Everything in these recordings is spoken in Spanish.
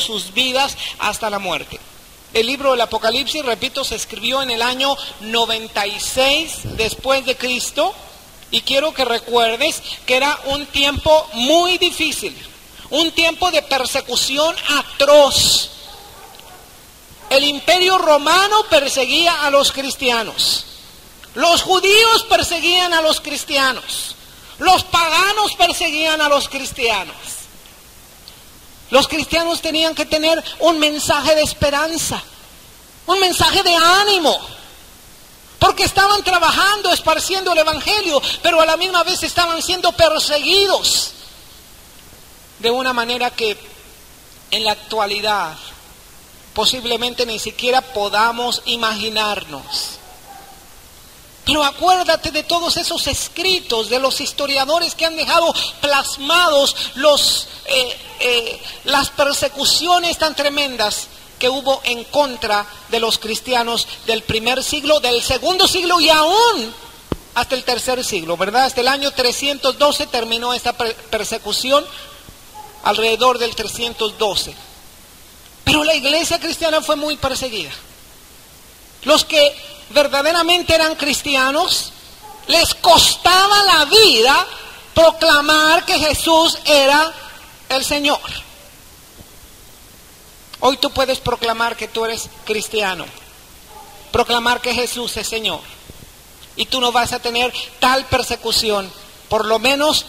sus vidas hasta la muerte. El libro del Apocalipsis, repito, se escribió en el año 96 después de Cristo, y quiero que recuerdes que era un tiempo muy difícil, un tiempo de persecución atroz. El imperio romano perseguía a los cristianos, los judíos perseguían a los cristianos, los paganos perseguían a los cristianos. Los cristianos tenían que tener un mensaje de esperanza, un mensaje de ánimo, porque estaban trabajando, esparciendo el evangelio, pero a la misma vez estaban siendo perseguidos. De una manera que en la actualidad posiblemente ni siquiera podamos imaginarnos. Pero acuérdate de todos esos escritos de los historiadores que han dejado plasmados las persecuciones tan tremendas que hubo en contra de los cristianos del primer siglo, del segundo siglo y aún hasta el tercer siglo, ¿verdad? Hasta el año 312 terminó esta persecución, alrededor del 312. Pero la iglesia cristiana fue muy perseguida. Los que verdaderamente eran cristianos, les costaba la vida proclamar que Jesús era el Señor. Hoy tú puedes proclamar que tú eres cristiano, proclamar que Jesús es Señor, y tú no vas a tener tal persecución, por lo menos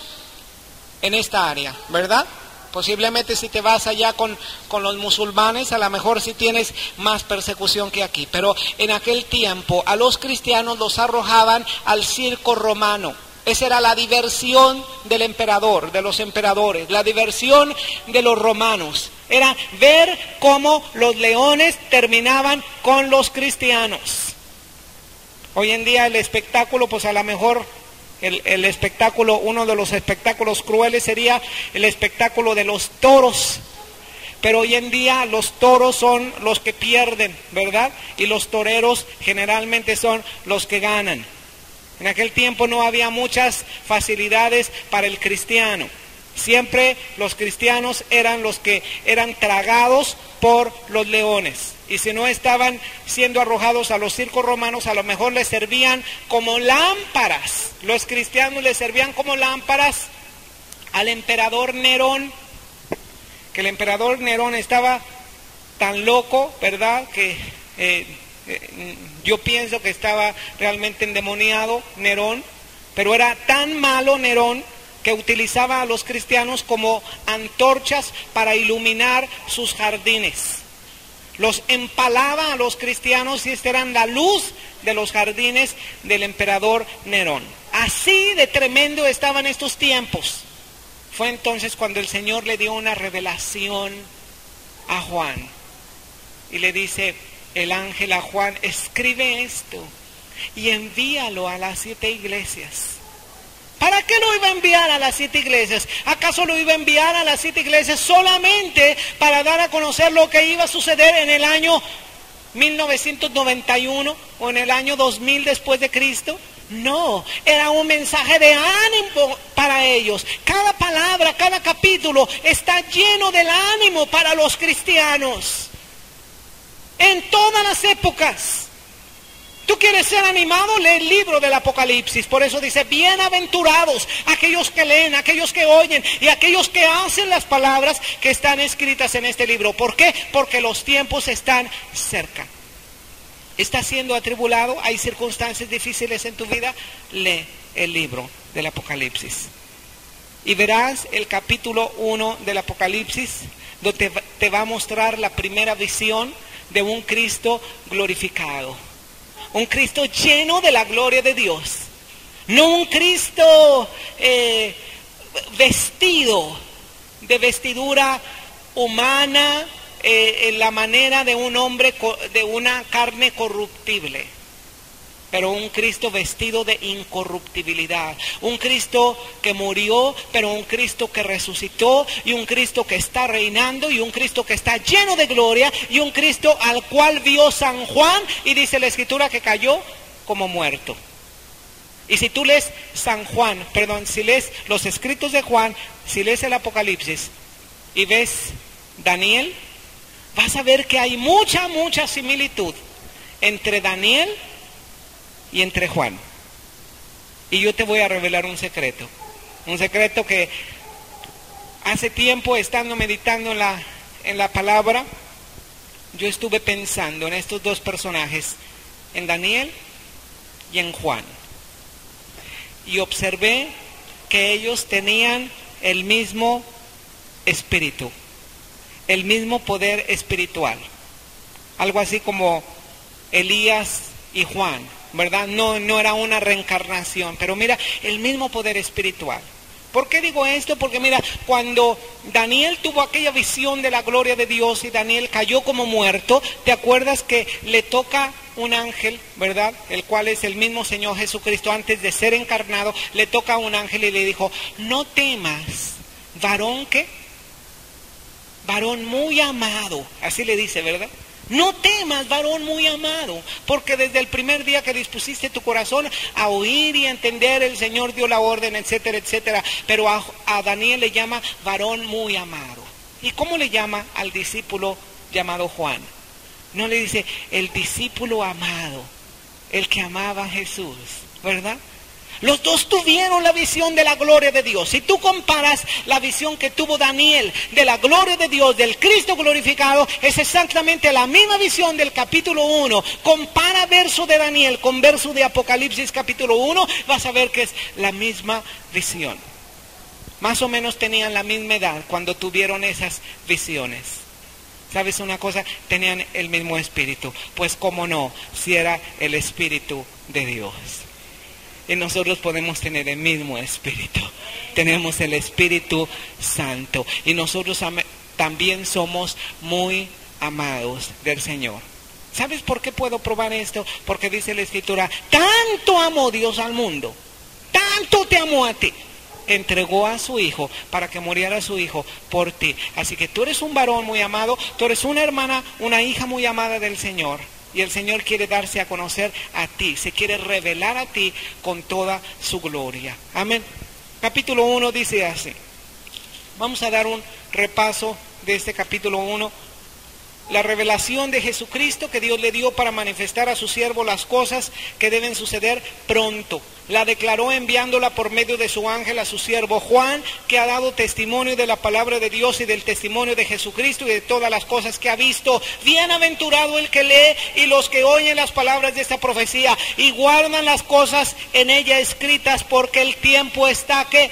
en esta área, ¿verdad? Posiblemente si te vas allá con los musulmanes, a lo mejor sí tienes más persecución que aquí. Pero en aquel tiempo a los cristianos los arrojaban al circo romano. Esa era la diversión del emperador, de los emperadores, la diversión de los romanos. Era ver cómo los leones terminaban con los cristianos. Hoy en día el espectáculo, pues a lo mejor... El espectáculo, uno de los espectáculos crueles sería el espectáculo de los toros. Pero hoy en día los toros son los que pierden, ¿verdad? Y los toreros generalmente son los que ganan. En aquel tiempo no había muchas facilidades para el cristiano. Siempre los cristianos eran los que eran tragados por los leones. Y si no estaban siendo arrojados a los circos romanos, a lo mejor les servían como lámparas. Los cristianos les servían como lámparas al emperador Nerón, que el emperador Nerón estaba tan loco, ¿verdad? Que yo pienso que estaba realmente endemoniado Nerón, pero era tan malo Nerón que utilizaba a los cristianos como antorchas para iluminar sus jardines. Los empalaba a los cristianos y esta era la luz de los jardines del emperador Nerón. Así de tremendo estaban estos tiempos. Fue entonces cuando el Señor le dio una revelación a Juan. Y le dice el ángel a Juan, escribe esto y envíalo a las 7 iglesias. ¿Para qué lo iba a enviar a las 7 iglesias? ¿Acaso lo iba a enviar a las 7 iglesias solamente para dar a conocer lo que iba a suceder en el año 1991 o en el año 2000 después de Cristo? No, era un mensaje de ánimo para ellos. Cada palabra, cada capítulo está lleno del ánimo para los cristianos. En todas las épocas. ¿Tú quieres ser animado? Lee el libro del Apocalipsis. Por eso dice, bienaventurados aquellos que leen, aquellos que oyen y aquellos que hacen las palabras que están escritas en este libro. ¿Por qué? Porque los tiempos están cerca. ¿Estás siendo atribulado? ¿Hay circunstancias difíciles en tu vida? Lee el libro del Apocalipsis. Y verás el capítulo 1 del Apocalipsis, donde te va a mostrar la primera visión de un Cristo glorificado. Un Cristo lleno de la gloria de Dios. No un Cristo vestido de vestidura humana, en la manera de un hombre, de una carne corruptible. Pero un Cristo vestido de incorruptibilidad. Un Cristo que murió, pero un Cristo que resucitó, y un Cristo que está reinando, y un Cristo que está lleno de gloria, y un Cristo al cual vio San Juan, y dice la Escritura que cayó como muerto. Y si tú lees si lees los escritos de Juan, si lees el Apocalipsis, y ves Daniel, vas a ver que hay mucha similitud entre Daniel y entre Juan. Y yo te voy a revelar un secreto que hace tiempo, estando meditando en la palabra, yo estuve pensando en estos dos personajes, en Daniel y en Juan. Y observé que ellos tenían el mismo espíritu, el mismo poder espiritual. Algo así como Elías y Juan, ¿verdad? No era una reencarnación, pero mira, el mismo poder espiritual. ¿Por qué digo esto? Porque mira, cuando Daniel tuvo aquella visión de la gloria de Dios y Daniel cayó como muerto, ¿te acuerdas que le toca un ángel, verdad? El cual es el mismo Señor Jesucristo antes de ser encarnado, le toca a un ángel y le dijo: no temas, varón ¿qué? Varón muy amado, así le dice, ¿verdad? No temas, varón muy amado, porque desde el primer día que dispusiste tu corazón a oír y entender, el Señor dio la orden, etcétera, etcétera. Pero a Daniel le llama varón muy amado. ¿Y cómo le llama al discípulo llamado Juan? No le dice el discípulo amado, el que amaba a Jesús, ¿verdad? Los dos tuvieron la visión de la gloria de Dios. Si tú comparas la visión que tuvo Daniel de la gloria de Dios, del Cristo glorificado, es exactamente la misma visión del capítulo 1. Compara verso de Daniel con verso de Apocalipsis capítulo 1, vas a ver que es la misma visión. Más o menos tenían la misma edad cuando tuvieron esas visiones. ¿Sabes una cosa? Tenían el mismo espíritu. Pues cómo no, si era el espíritu de Dios. Y nosotros podemos tener el mismo espíritu. Tenemos el Espíritu Santo. Y nosotros también somos muy amados del Señor. ¿Sabes por qué puedo probar esto? Porque dice la Escritura: tanto amó Dios al mundo, tanto te amó a ti, entregó a su Hijo para que muriera su Hijo por ti. Así que tú eres un varón muy amado, tú eres una hermana, una hija muy amada del Señor. Y el Señor quiere darse a conocer a ti, se quiere revelar a ti con toda su gloria. Amén. Capítulo 1 dice así. Vamos a dar un repaso de este capítulo 1. La revelación de Jesucristo que Dios le dio para manifestar a su siervo las cosas que deben suceder pronto. La declaró enviándola por medio de su ángel a su siervo Juan, que ha dado testimonio de la palabra de Dios y del testimonio de Jesucristo y de todas las cosas que ha visto. Bienaventurado el que lee y los que oyen las palabras de esta profecía y guardan las cosas en ella escritas, porque el tiempo está ¿qué?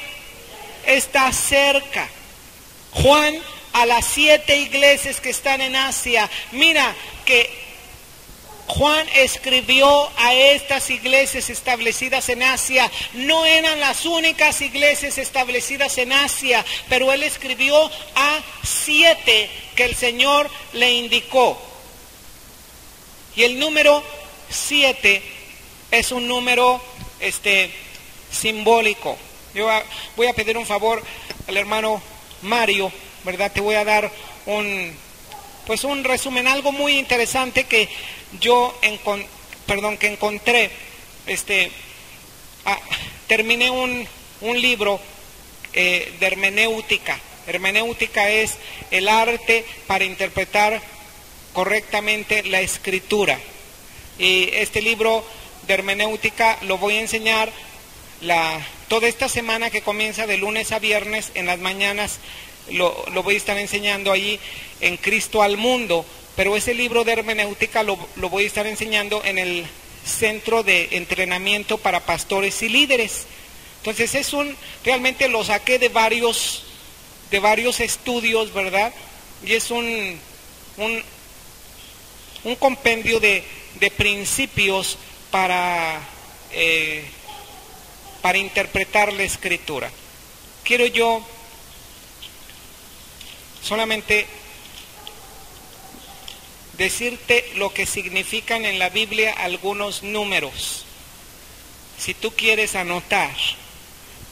Está cerca. Juan, a las 7 iglesias que están en Asia. Mira que Juan escribió a estas iglesias establecidas en Asia. No eran las únicas iglesias establecidas en Asia, pero él escribió a 7 que el Señor le indicó. Y el número 7 es un número simbólico. Yo voy a pedir un favor al hermano Mario, ¿verdad? Te voy a dar un resumen, algo muy interesante que yo encontré. Terminé un libro de hermenéutica. Hermenéutica es el arte para interpretar correctamente la escritura. Y este libro de hermenéutica lo voy a enseñar toda esta semana, que comienza de lunes a viernes en las mañanas. Lo voy a estar enseñando allí en Cristo al Mundo, pero ese libro de hermenéutica lo voy a estar enseñando en el Centro de Entrenamiento para Pastores y Líderes. Entonces realmente lo saqué de varios estudios, ¿verdad? Y es un compendio de principios para interpretar la Escritura. Quiero yo solamente decirte lo que significan en la Biblia algunos números. Si tú quieres anotar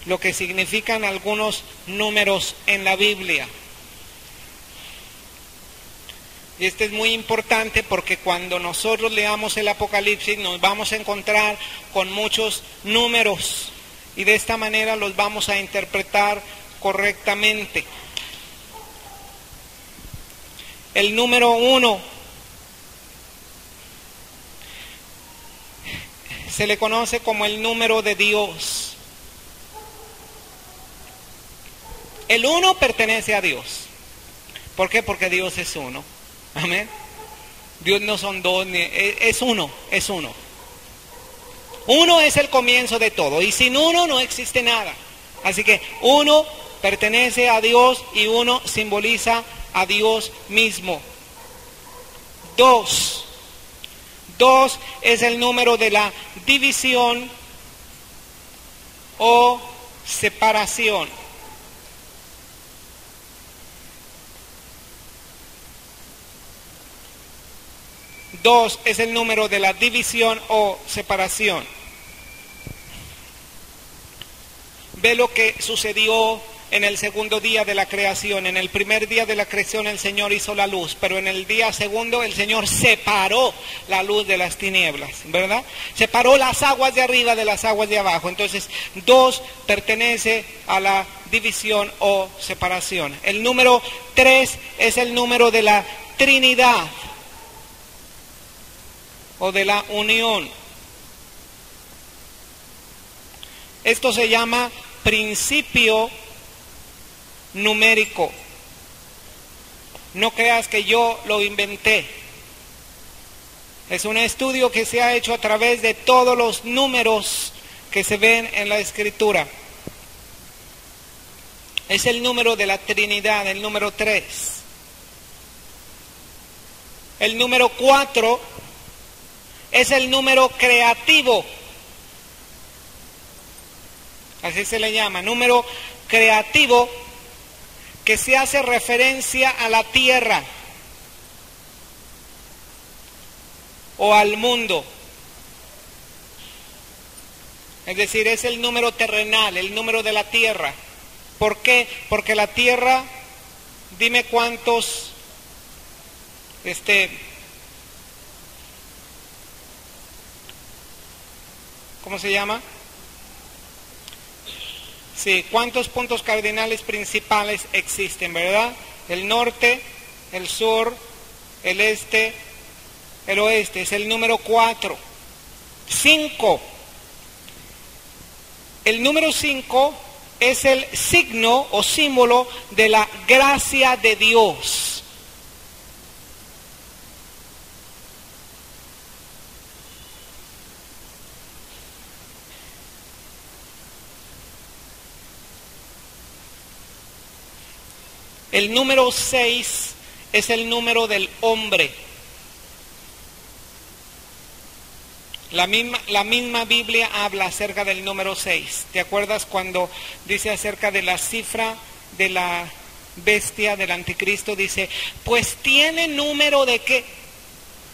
lo que significan algunos números en la Biblia. Y esto es muy importante porque cuando nosotros leamos el Apocalipsis nos vamos a encontrar con muchos números. Y de esta manera los vamos a interpretar correctamente. el número uno. Se le conoce como el número de Dios. El uno pertenece a Dios. ¿Por qué? Porque Dios es uno. Amén. Dios no son dos, es uno, es uno. Uno es el comienzo de todo y sin uno no existe nada. Así que uno pertenece a Dios y uno simboliza a Dios mismo. Dos. Dos es el número de la división o separación. Dos es el número de la división o separación. Ve lo que sucedió en el segundo día de la creación. En el primer día de la creación el Señor hizo la luz, pero en el día segundo el Señor separó la luz de las tinieblas, ¿verdad? Separó las aguas de arriba de las aguas de abajo. Entonces, dos pertenece a la división o separación. El número 3 es el número de la Trinidad o de la unión. Esto se llama principio numérico. No creas que yo lo inventé. Es un estudio que se ha hecho a través de todos los números que se ven en la Escritura. Es el número de la Trinidad, el número 3. El número 4 es el número creativo. Así se le llama, número creativo, que se hace referencia a la tierra o al mundo. Es decir, es el número terrenal, el número de la tierra. ¿Por qué? Porque la tierra, dime cuántos ¿cómo se llama? Sí, ¿cuántos puntos cardinales principales existen, verdad? El norte, el sur, el este, el oeste. Es el número 4. 5. El número 5 es el signo o símbolo de la gracia de Dios. El número 6 es el número del hombre. La misma Biblia habla acerca del número 6. ¿Te acuerdas cuando dice acerca de la cifra de la bestia del anticristo? Dice, pues tiene número de qué?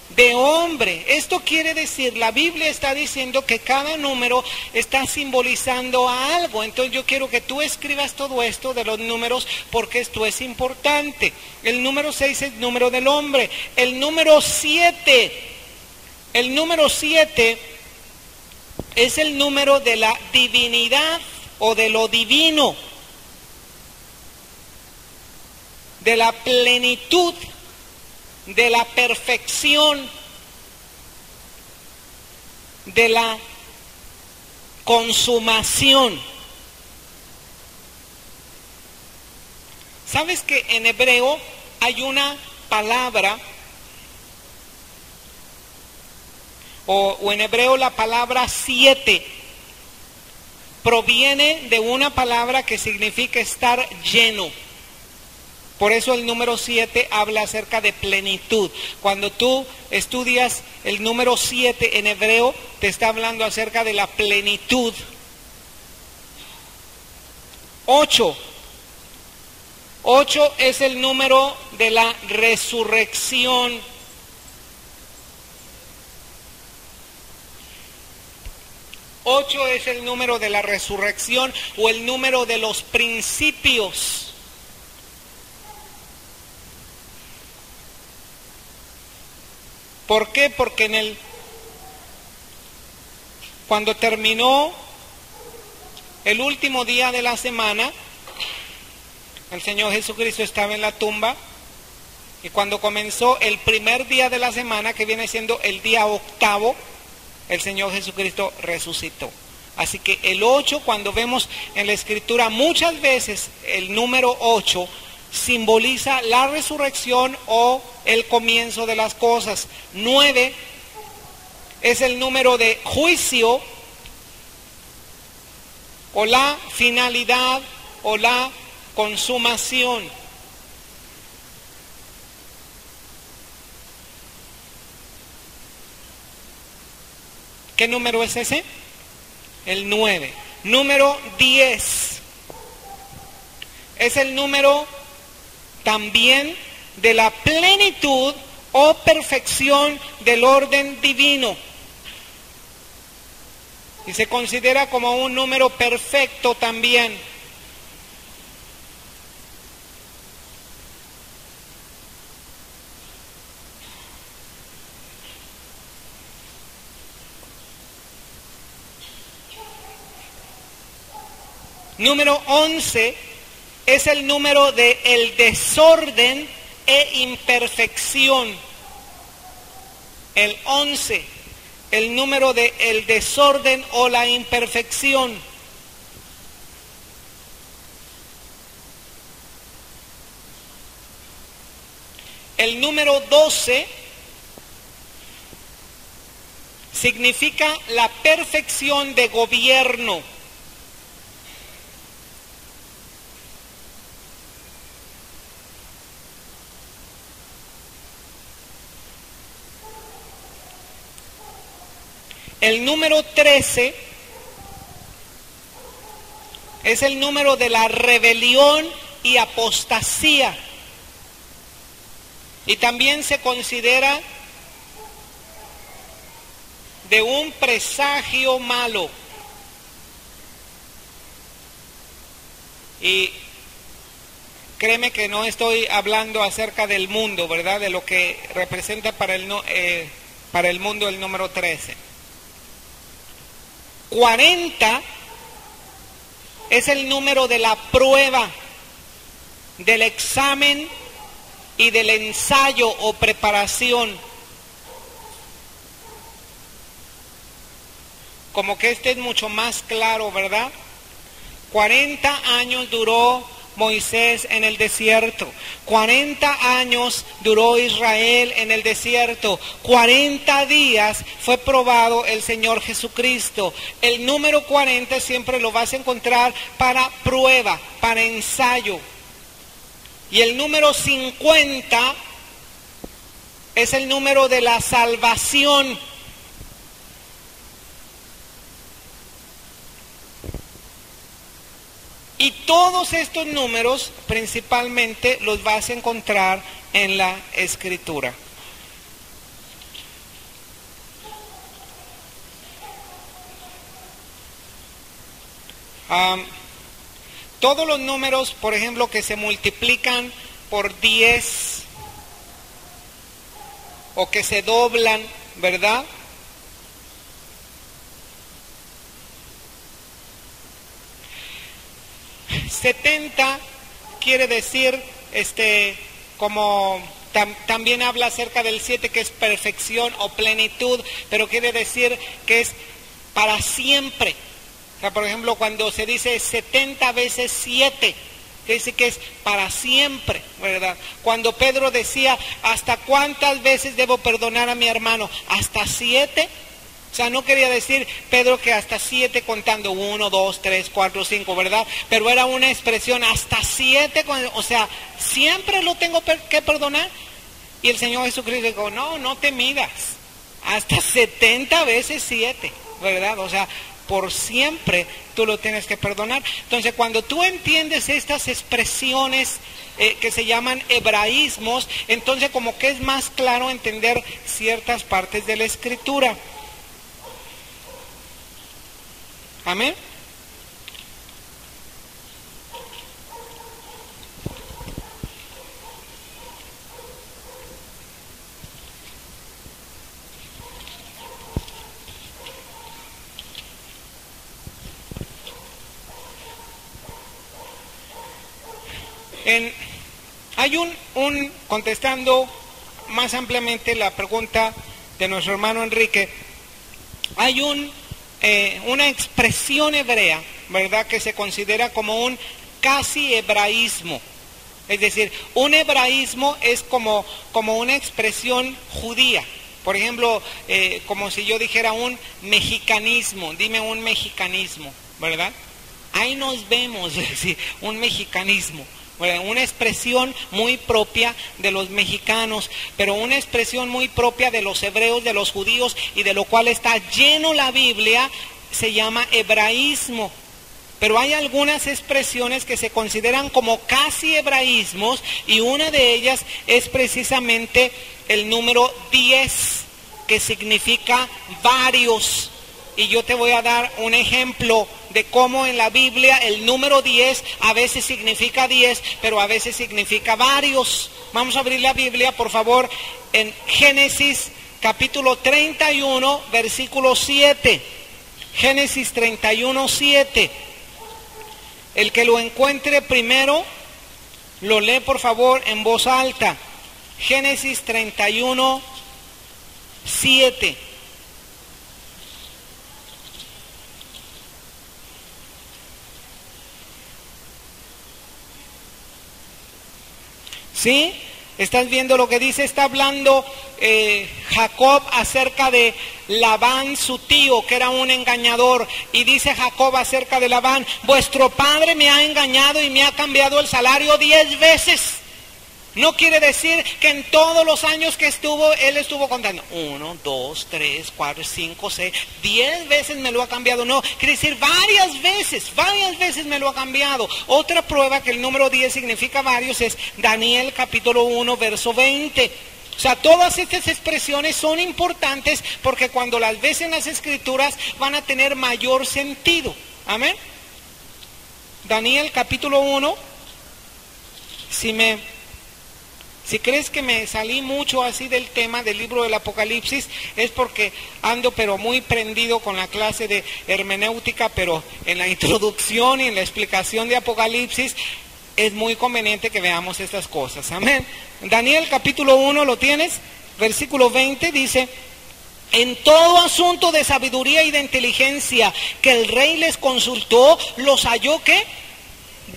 De hombre. Esto quiere decir, la Biblia está diciendo que cada número está simbolizando a algo. Entonces yo quiero que tú escribas todo esto de los números porque esto es importante. El número 6 es el número del hombre. El número 7. El número 7 es el número de la divinidad o de lo divino. De la plenitud, de la perfección, de la consumación. ¿Sabes que en hebreo hay una palabra, o en hebreo la palabra 7 proviene de una palabra que significa estar lleno? Por eso el número 7 habla acerca de plenitud. Cuando tú estudias el número 7 en hebreo, te está hablando acerca de la plenitud. 8. 8 es el número de la resurrección. Ocho es el número de la resurrección o el número de los principios. ¿Por qué? Porque cuando terminó el último día de la semana, el Señor Jesucristo estaba en la tumba Y cuando comenzó el primer día de la semana, que viene siendo el día octavo, el Señor Jesucristo resucitó. Así que el 8, cuando vemos en la Escritura muchas veces el número 8, simboliza la resurrección o el comienzo de las cosas. 9 es el número de juicio, o la finalidad, o la consumación. ¿Qué número es ese? El 9. Número 10. Es el número también de la plenitud o perfección del orden divino. Y se considera como un número perfecto también. Número 11 es el número de el desorden e imperfección. El 11, el número de el desorden o la imperfección. El número 12 significa la perfección de gobierno. El número 13 es el número de la rebelión y apostasía. Y también se considera de un presagio malo. Y créeme que no estoy hablando acerca del mundo, ¿verdad? De lo que representa para el mundo el número 13. 40 es el número de la prueba, del examen y del ensayo o preparación. Como que este es mucho más claro, ¿verdad? 40 años duró Moisés en el desierto, 40 años duró Israel en el desierto, 40 días fue probado el Señor Jesucristo. El número 40 siempre lo vas a encontrar para prueba, para ensayo. Y el número 50 es el número de la salvación. Y todos estos números principalmente los vas a encontrar en la Escritura. Todos los números, por ejemplo, que se multiplican por 10 o que se doblan, ¿verdad? Setenta quiere decir, como también habla acerca del 7, que es perfección o plenitud, pero quiere decir que es para siempre. O sea, por ejemplo, cuando se dice 70 veces 7, quiere decir que es para siempre, ¿verdad? Cuando Pedro decía, ¿hasta cuántas veces debo perdonar a mi hermano? ¿Hasta 7? O sea, no quería decir, Pedro, que hasta 7 contando, 1, 2, 3, 4, 5, ¿verdad? Pero era una expresión, hasta 7, o sea, siempre lo tengo que perdonar. Y el Señor Jesucristo dijo, no, no te midas, hasta 70 veces 7, ¿verdad? O sea, por siempre tú lo tienes que perdonar. Entonces, cuando tú entiendes estas expresiones que se llaman hebraísmos, entonces como que es más claro entender ciertas partes de la Escritura. Amén. Hay contestando más ampliamente la pregunta de nuestro hermano Enrique, hay una expresión hebrea, ¿verdad?, que se considera como un casi hebraísmo. Es decir, un hebraísmo es como una expresión judía. Por ejemplo, como si yo dijera un mexicanismo, dime un mexicanismo, ¿verdad? Ahí nos vemos, es decir, un mexicanismo, ¿verdad? Una expresión muy propia de los mexicanos, pero una expresión muy propia de los hebreos, de los judíos, y de lo cual está lleno la Biblia, se llama hebraísmo. Pero hay algunas expresiones que se consideran como casi hebraísmos, y una de ellas es precisamente el número 10, que significa varios. Y yo te voy a dar un ejemplo de cómo en la Biblia el número 10 a veces significa 10, pero a veces significa varios. Vamos a abrir la Biblia, por favor, en Génesis capítulo 31, versículo 7. Génesis 31, 7. El que lo encuentre primero, lo lee por favor en voz alta. Génesis 31, 7. ¿Sí? ¿Estás viendo lo que dice? Está hablando Jacob acerca de Labán, su tío, que era un engañador. Y dice Jacob acerca de Labán: vuestro padre me ha engañado y me ha cambiado el salario 10 veces. No quiere decir que en todos los años que estuvo, él estuvo contando 1, 2, 3, 4, 5, 6, 10 veces me lo ha cambiado. No, quiere decir varias veces me lo ha cambiado. Otra prueba que el número 10 significa varios es Daniel capítulo 1, verso 20. O sea, todas estas expresiones son importantes porque cuando las ves en las Escrituras van a tener mayor sentido. Amén. Daniel capítulo 1. Si crees que me salí mucho así del tema del libro del Apocalipsis, es porque ando pero muy prendido con la clase de hermenéutica, pero en la introducción y en la explicación de Apocalipsis es muy conveniente que veamos estas cosas. Amén. Daniel capítulo 1, ¿lo tienes? Versículo 20 dice: en todo asunto de sabiduría y de inteligencia que el rey les consultó, los halló que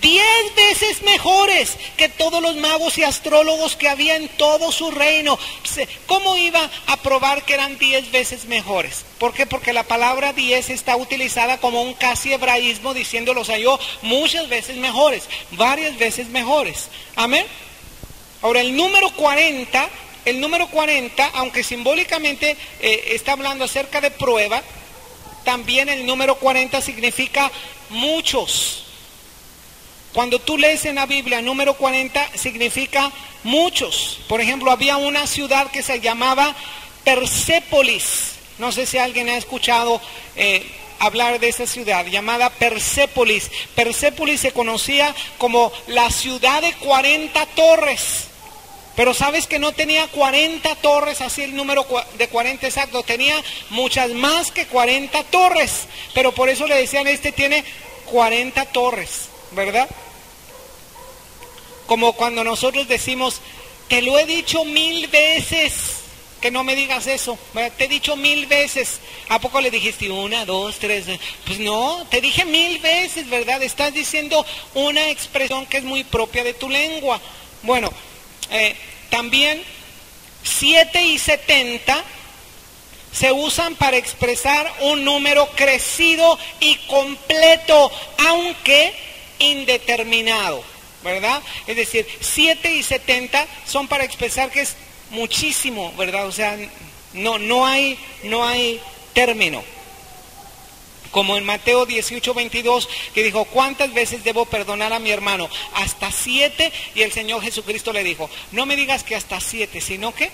10 veces mejores que todos los magos y astrólogos que había en todo su reino. ¿Cómo iba a probar que eran 10 veces mejores? ¿Por qué? Porque la palabra 10 está utilizada como un casi hebraísmo, diciendo los halló muchas veces mejores, varias veces mejores. Amén. Ahora el número 40, aunque simbólicamente está hablando acerca de prueba, también el número 40 significa muchos. Cuando tú lees en la Biblia, número 40 significa muchos. Por ejemplo, había una ciudad que se llamaba Persépolis. No sé si alguien ha escuchado hablar de esa ciudad llamada Persépolis. Persépolis se conocía como la ciudad de 40 torres. Pero sabes que no tenía 40 torres, así el número de 40 exacto. Tenía muchas más que 40 torres. Pero por eso le decían, este tiene 40 torres. ¿Verdad? Como cuando nosotros decimos, te lo he dicho 1000 veces, que no me digas eso, ¿verdad? Te he dicho 1000 veces. ¿A poco le dijiste 1, 2, 3? Pues no, te dije 1000 veces, ¿verdad? Estás diciendo una expresión que es muy propia de tu lengua. Bueno, también 7 y 70 se usan para expresar un número crecido y completo, aunque indeterminado, ¿verdad? Es decir, 7 y 70 son para expresar que es muchísimo, ¿verdad? O sea, no hay término. Como en Mateo 18, 22, que dijo, ¿cuántas veces debo perdonar a mi hermano? Hasta 7, y el Señor Jesucristo le dijo, no me digas que hasta 7, sino que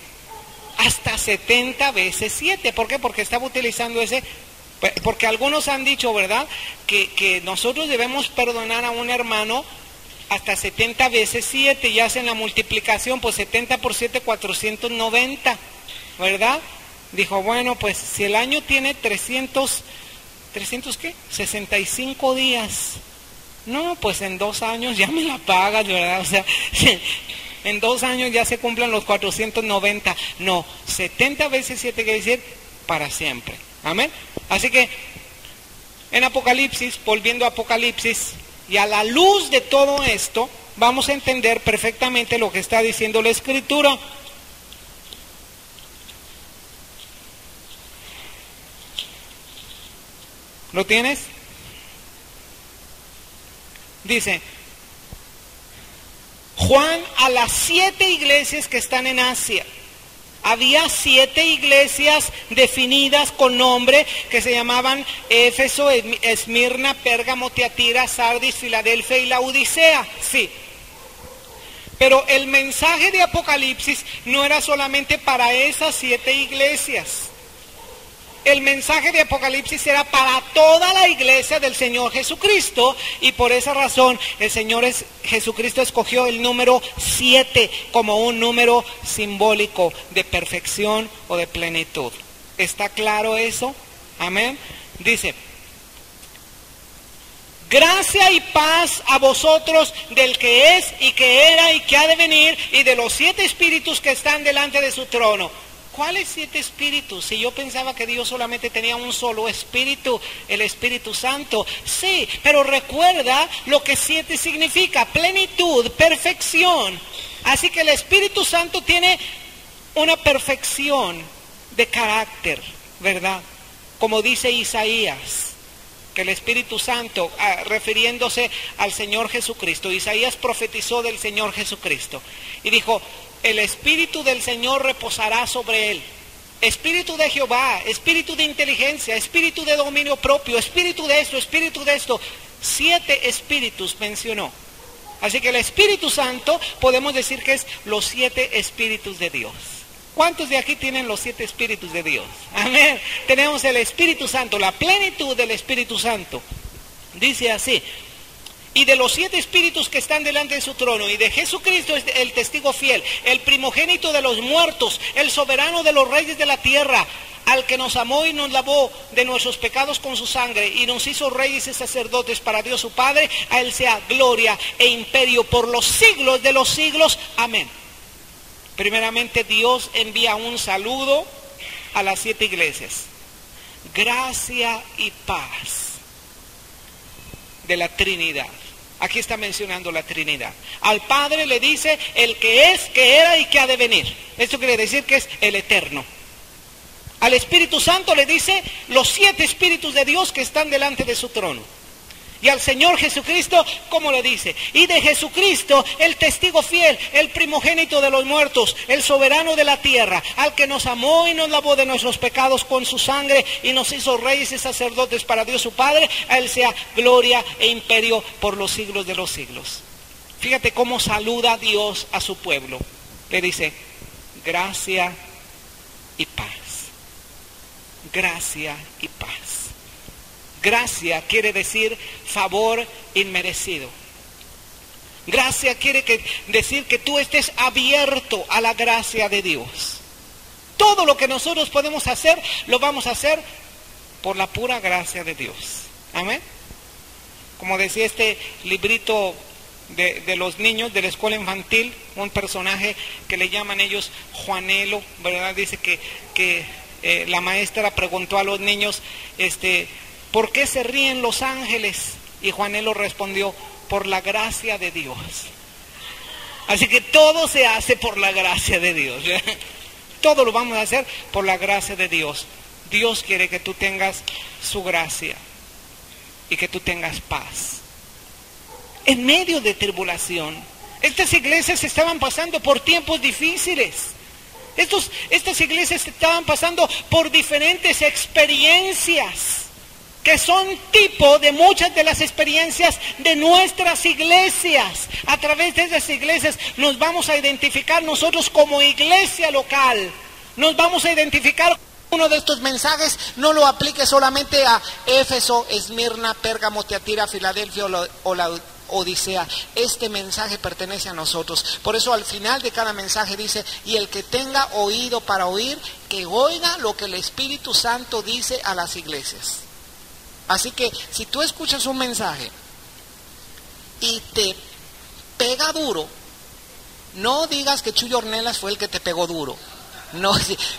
hasta 70 veces 7. ¿Por qué? Porque estaba utilizando ese... Porque algunos han dicho, ¿verdad?, que nosotros debemos perdonar a un hermano hasta 70 veces 7, y hacen la multiplicación, pues 70 por 7, 490, ¿verdad? Dijo, bueno, pues si el año tiene 365 días, no, pues en 2 años ya me la pagas, ¿verdad? O sea, en 2 años ya se cumplen los 490, no, 70 veces 7 quiere decir para siempre. Amén. Así que en Apocalipsis, volviendo a Apocalipsis, y a la luz de todo esto, vamos a entender perfectamente lo que está diciendo la Escritura. ¿Lo tienes? Dice Juan a las 7 iglesias que están en Asia. Había 7 iglesias definidas con nombre que se llamaban Éfeso, Esmirna, Pérgamo, Tiatira, Sardis, Filadelfia y Laodicea. Sí. Pero el mensaje de Apocalipsis no era solamente para esas 7 iglesias. El mensaje de Apocalipsis era para toda la iglesia del Señor Jesucristo, y por esa razón el Señor Jesucristo escogió el número 7 como un número simbólico de perfección o de plenitud. ¿Está claro eso? Amén. Dice: gracia y paz a vosotros del que es y que era y que ha de venir, y de los 7 espíritus que están delante de su trono. ¿Cuáles 7 espíritus? Si yo pensaba que Dios solamente tenía un solo espíritu, el Espíritu Santo. Sí, pero recuerda lo que 7 significa: plenitud, perfección. Así que el Espíritu Santo tiene una perfección de carácter, ¿verdad? Como dice Isaías, que el Espíritu Santo, refiriéndose al Señor Jesucristo, Isaías profetizó del Señor Jesucristo y dijo: el Espíritu del Señor reposará sobre él. Espíritu de Jehová, espíritu de inteligencia, espíritu de dominio propio, espíritu de esto, espíritu de esto. 7 espíritus mencionó. Así que el Espíritu Santo podemos decir que es los 7 espíritus de Dios. ¿Cuántos de aquí tienen los 7 espíritus de Dios? Amén. Tenemos el Espíritu Santo, la plenitud del Espíritu Santo. Dice así: y de los 7 espíritus que están delante de su trono, y de Jesucristo el testigo fiel, el primogénito de los muertos, el soberano de los reyes de la tierra, al que nos amó y nos lavó de nuestros pecados con su sangre, y nos hizo reyes y sacerdotes para Dios su Padre. A él sea gloria e imperio por los siglos de los siglos. Amén. Primeramente, Dios envía un saludo a las 7 iglesias: gracia y paz de la Trinidad. Aquí está mencionando la Trinidad. Al Padre le dice: el que es, que era y que ha de venir. Esto quiere decir que es el eterno. Al Espíritu Santo le dice los 7 espíritus de Dios que están delante de su trono. Y al Señor Jesucristo, ¿cómo le dice? Y de Jesucristo, el testigo fiel, el primogénito de los muertos, el soberano de la tierra, al que nos amó y nos lavó de nuestros pecados con su sangre, y nos hizo reyes y sacerdotes para Dios su Padre. A él sea gloria e imperio por los siglos de los siglos. Fíjate cómo saluda Dios a su pueblo. Le dice: gracia y paz. Gracia y paz. Gracia quiere decir favor inmerecido. Gracia quiere decir que tú estés abierto a la gracia de Dios. Todo lo que nosotros podemos hacer, lo vamos a hacer por la pura gracia de Dios. Amén. Como decía este librito de los niños de la escuela infantil, un personaje que le llaman ellos Juanelo, ¿verdad? Dice que la maestra preguntó a los niños, ¿por qué se ríen los ángeles? Y Juanelo respondió: por la gracia de Dios. Así que todo se hace por la gracia de Dios. Todo lo vamos a hacer por la gracia de Dios. Dios quiere que tú tengas su gracia y que tú tengas paz. En medio de tribulación, estas iglesias estaban pasando por tiempos difíciles. Estas iglesias estaban pasando por diferentes experiencias, que son tipo de muchas de las experiencias de nuestras iglesias. A través de esas iglesias nos vamos a identificar nosotros como iglesia local. Nos vamos a identificar. Uno de estos mensajes no lo aplique solamente a Éfeso, Esmirna, Pérgamo, Tiatira, Filadelfia o Laodicea. Este mensaje pertenece a nosotros. Por eso al final de cada mensaje dice: y el que tenga oído para oír, que oiga lo que el Espíritu Santo dice a las iglesias. Así que si tú escuchas un mensaje y te pega duro, No digas que Chuy Ornelas fue el que te pegó duro. No,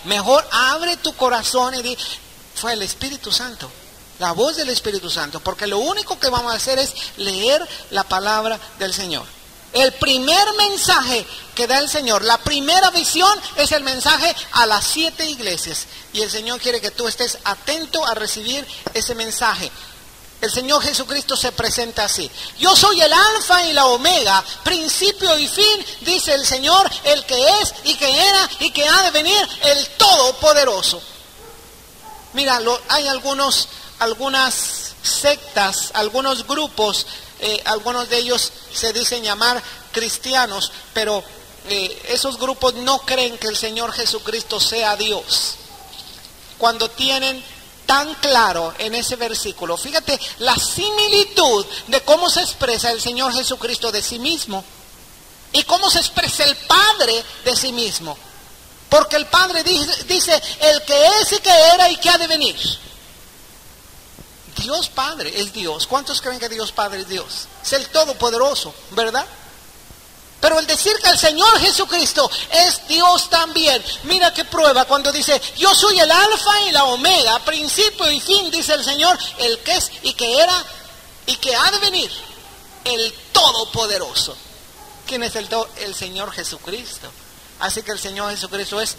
mejor abre tu corazón y di, fue el Espíritu Santo, la voz del Espíritu Santo, porque lo único que vamos a hacer es leer la palabra del Señor. El primer mensaje que da el Señor, la primera visión, es el mensaje a las 7 iglesias. Y el Señor quiere que tú estés atento a recibir ese mensaje. El Señor Jesucristo se presenta así: yo soy el alfa y la omega, principio y fin, dice el Señor, el que es y que era y que ha de venir, el Todopoderoso. Mira, hay algunas sectas, algunos grupos, algunos de ellos se dicen llamar cristianos, pero esos grupos no creen que el Señor Jesucristo sea Dios. Cuando tienen tan claro en ese versículo, fíjate la similitud de cómo se expresa el Señor Jesucristo de sí mismo y cómo se expresa el Padre de sí mismo, porque el Padre dice el que es y que era y que ha de venir. Dios Padre es Dios. ¿Cuántos creen que Dios Padre es Dios? Es el Todopoderoso, ¿verdad? Pero el decir que el Señor Jesucristo es Dios también, mira qué prueba cuando dice, yo soy el alfa y la omega, principio y fin, dice el Señor, el que es y que era y que ha de venir, el Todopoderoso. ¿Quién es el Señor Jesucristo? Así que el Señor Jesucristo es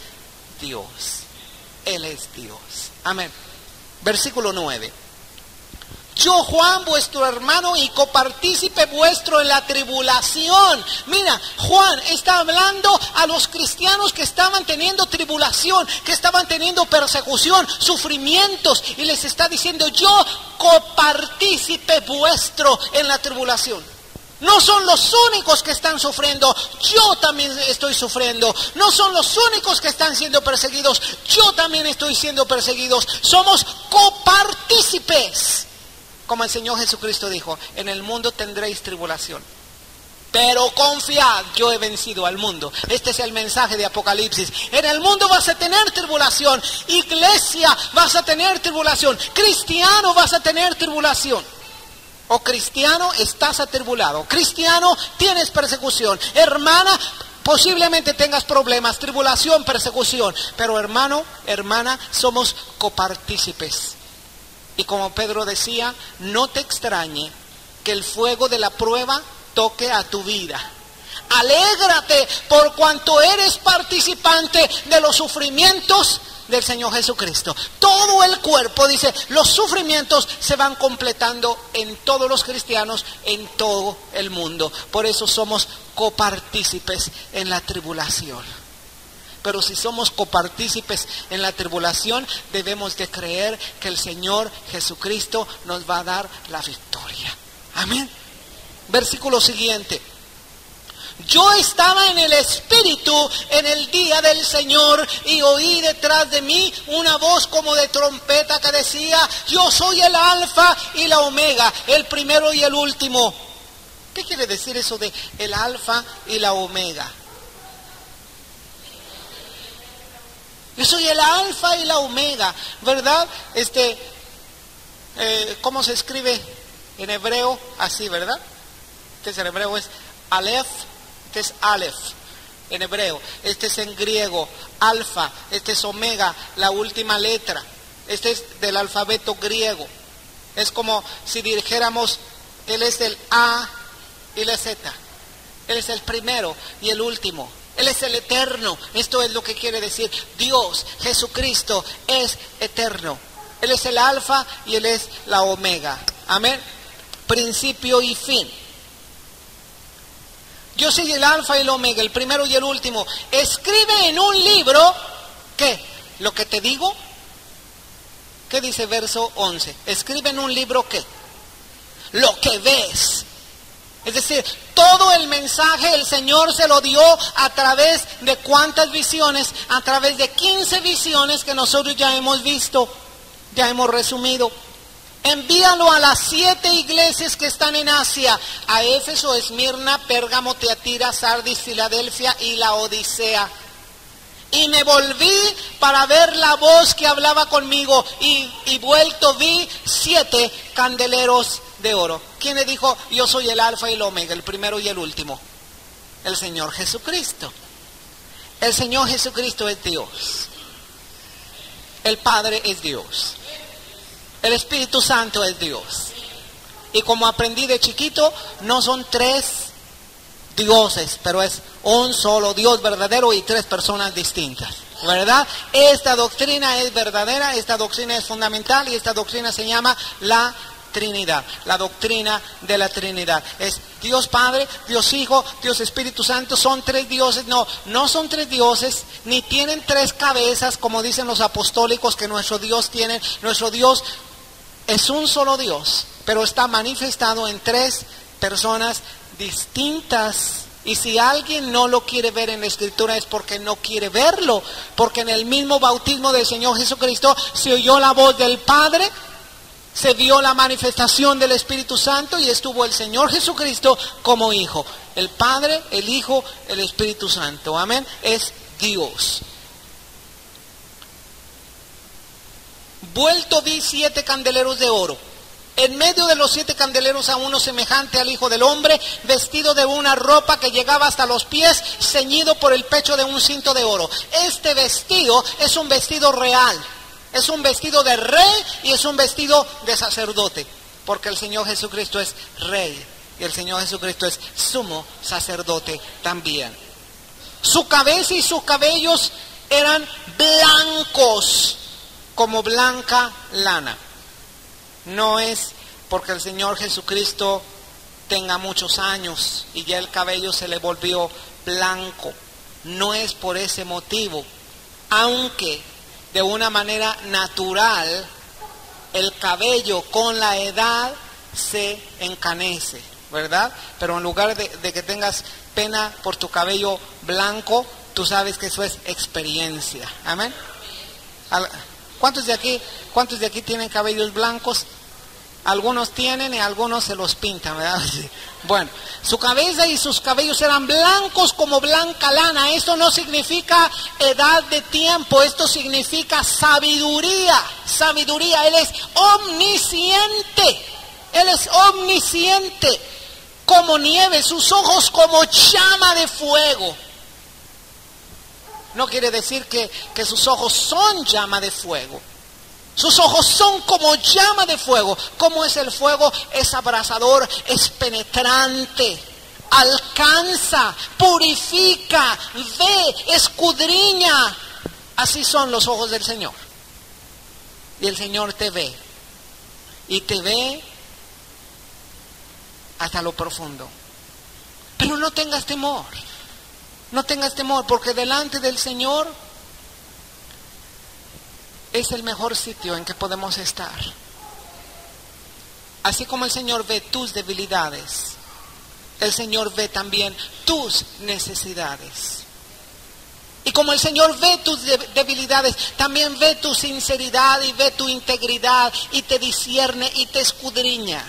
Dios. Él es Dios. Amén. Versículo 9. Yo, Juan, vuestro hermano y copartícipe vuestro en la tribulación. Mira, Juan está hablando a los cristianos que estaban teniendo tribulación, que estaban teniendo persecución, sufrimientos, y les está diciendo, yo, copartícipe vuestro en la tribulación. No son los únicos que están sufriendo, yo también estoy sufriendo. No son los únicos que están siendo perseguidos, yo también estoy siendo perseguidos. Somos copartícipes. Como el Señor Jesucristo dijo, en el mundo tendréis tribulación, pero confiad, yo he vencido al mundo. Este es el mensaje de Apocalipsis. En el mundo vas a tener tribulación, iglesia, vas a tener tribulación, cristiano, vas a tener tribulación. O cristiano, estás atribulado. Cristiano, tienes persecución. Hermana, posiblemente tengas problemas, tribulación, persecución. Pero hermano, hermana, somos copartícipes. Y como Pedro decía, no te extrañe que el fuego de la prueba toque a tu vida. Alégrate por cuanto eres participante de los sufrimientos del Señor Jesucristo. Todo el cuerpo, dice, los sufrimientos se van completando en todos los cristianos, en todo el mundo. Por eso somos copartícipes en la tribulación. Pero si somos copartícipes en la tribulación, debemos de creer que el Señor Jesucristo nos va a dar la victoria. Amén. Versículo siguiente. Yo estaba en el Espíritu en el día del Señor y oí detrás de mí una voz como de trompeta que decía, yo soy el alfa y la omega, el primero y el último. ¿Qué quiere decir eso de el alfa y la omega? Yo soy el alfa y la omega, ¿verdad? ¿Cómo se escribe en hebreo? Así, ¿verdad? En hebreo es Aleph. Este es Aleph en hebreo, este es en griego, alfa, este es omega, la última letra, este es del alfabeto griego. Es como si dijéramos, él es el A y la Z, él es el primero y el último, él es el eterno. Esto es lo que quiere decir, Dios, Jesucristo es eterno, él es el alfa y él es la omega, amén, principio y fin. Yo soy el alfa y el omega, el primero y el último. Escribe en un libro, ¿qué? ¿Lo que te digo? ¿Qué dice verso 11? Escribe en un libro, ¿qué? Lo que ves. Es decir, todo el mensaje el Señor se lo dio a través de cuántas visiones, a través de 15 visiones que nosotros ya hemos visto, ya hemos resumido. Envíalo a las 7 iglesias que están en Asia, a Éfeso, Esmirna, Pérgamo, Tiatira, Sardis, Filadelfia y la Odisea. Y me volví para ver la voz que hablaba conmigo, y vuelto vi 7 candeleros de oro. ¿Quién le dijo, yo soy el alfa y el omega, el primero y el último? el Señor Jesucristo. El Señor Jesucristo es Dios. El Padre es Dios. El Espíritu Santo es Dios. Y como aprendí de chiquito, no son tres dioses, pero es un solo Dios verdadero y tres personas distintas, ¿verdad? Esta doctrina es verdadera, esta doctrina es fundamental y esta doctrina se llama la Trinidad, la doctrina de la Trinidad. Es Dios Padre, Dios Hijo, Dios Espíritu Santo. Son tres dioses. No, no son tres dioses, ni tienen tres cabezas, como dicen los apostólicos que nuestro Dios tiene. Nuestro Dios es un solo Dios, pero está manifestado en tres personas distintas. Y si alguien no lo quiere ver en la Escritura es porque no quiere verlo, porque en el mismo bautismo del Señor Jesucristo se oyó la voz del Padre, se vio la manifestación del Espíritu Santo y estuvo el Señor Jesucristo como Hijo. El Padre, el Hijo, el Espíritu Santo. Amén. Es Dios. Vuelto vi 7 candeleros de oro. En medio de los 7 candeleros a uno semejante al Hijo del Hombre, vestido de una ropa que llegaba hasta los pies, ceñido por el pecho de un cinto de oro. Este vestido es un vestido real. Es un vestido de rey y es un vestido de sacerdote, porque el Señor Jesucristo es rey y el Señor Jesucristo es sumo sacerdote también. Su cabeza y sus cabellos eran blancos como blanca lana. No es porque el Señor Jesucristo tenga muchos años y ya el cabello se le volvió blanco. No es por ese motivo, aunque de una manera natural, el cabello con la edad se encanece, ¿verdad? Pero en lugar de que tengas pena por tu cabello blanco, tú sabes que eso es experiencia. ¿Amén? ¿Cuántos de aquí tienen cabellos blancos? Algunos tienen y algunos se los pintan, ¿verdad? Bueno, su cabeza y sus cabellos eran blancos como blanca lana. Esto no significa edad de tiempo, esto significa sabiduría, sabiduría. Él es omnisciente, Él es omnisciente, como nieve, sus ojos como llama de fuego. No quiere decir que sus ojos son llama de fuego. Sus ojos son como llama de fuego. ¿Cómo es el fuego? Es abrasador, es penetrante, alcanza, purifica, ve, escudriña. Así son los ojos del Señor. Y el Señor te ve. Y te ve hasta lo profundo. Pero no tengas temor. No tengas temor, porque delante del Señor es el mejor sitio en que podemos estar. Así como el Señor ve tus debilidades, el Señor ve también tus necesidades. Y como el Señor ve tus debilidades, también ve tu sinceridad y ve tu integridad y te discierne y te escudriña.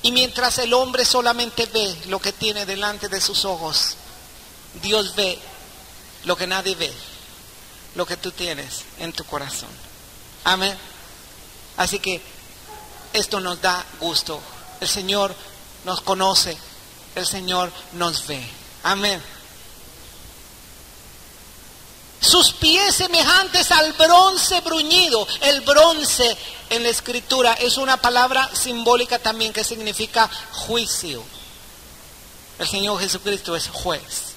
Y mientras el hombre solamente ve lo que tiene delante de sus ojos, Dios ve lo que nadie ve, lo que tú tienes en tu corazón. Amén. Así que esto nos da gusto. El Señor nos conoce. El Señor nos ve. Amén. Sus pies semejantes al bronce bruñido. El bronce en la Escritura es una palabra simbólica también que significa juicio. El Señor Jesucristo es juez.